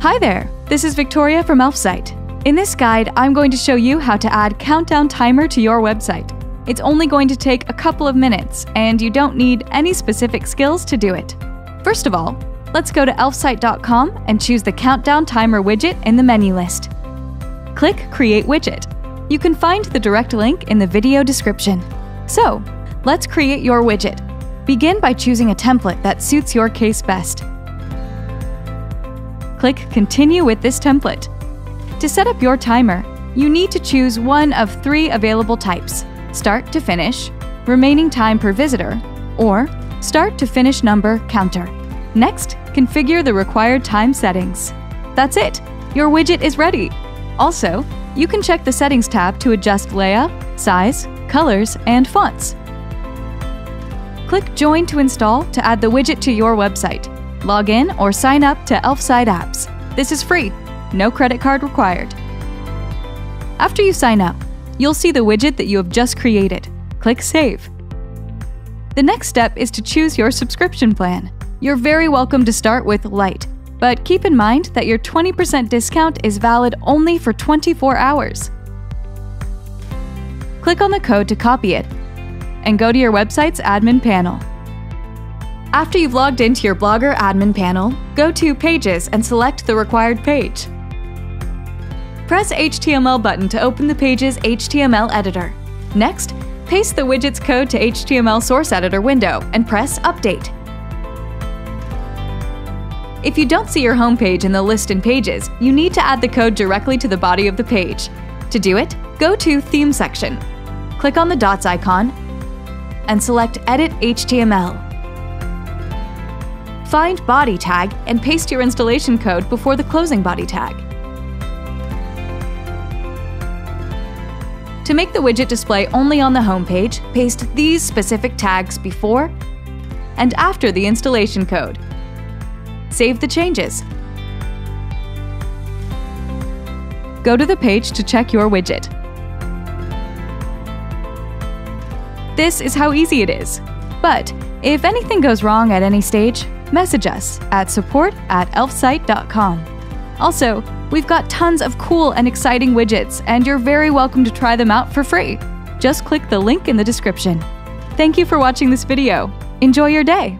Hi there, this is Victoria from Elfsight. In this guide, I'm going to show you how to add Countdown Timer to your website. It's only going to take a couple of minutes, and you don't need any specific skills to do it. First of all, let's go to elfsight.com and choose the Countdown Timer widget in the menu list. Click Create Widget. You can find the direct link in the video description. So, let's create your widget. Begin by choosing a template that suits your case best. Click Continue with this template. To set up your timer, you need to choose one of three available types: start to finish, remaining time per visitor, or start to finish number counter. Next, configure the required time settings. That's it! Your widget is ready! Also, you can check the Settings tab to adjust layout, size, colors, and fonts. Click Join to install to add the widget to your website. Log in or sign up to Elfsight Apps. This is free, no credit card required. After you sign up, you'll see the widget that you have just created. Click Save. The next step is to choose your subscription plan. You're very welcome to start with Lite, but keep in mind that your 20% discount is valid only for 24 hours. Click on the code to copy it, and go to your website's admin panel. After you've logged into your Blogger admin panel, go to Pages and select the required page. Press HTML button to open the page's HTML editor. Next, paste the widget's code to HTML source editor window and press Update. If you don't see your home page in the list in Pages, you need to add the code directly to the body of the page. To do it, go to Theme section. Click on the dots icon and select Edit HTML. Find Body tag and paste your installation code before the closing body tag. To make the widget display only on the home page, paste these specific tags before and after the installation code. Save the changes. Go to the page to check your widget. This is how easy it is. But if anything goes wrong at any stage, message us at support@elfsight.com. Also, we've got tons of cool and exciting widgets, and you're very welcome to try them out for free. Just click the link in the description. Thank you for watching this video. Enjoy your day!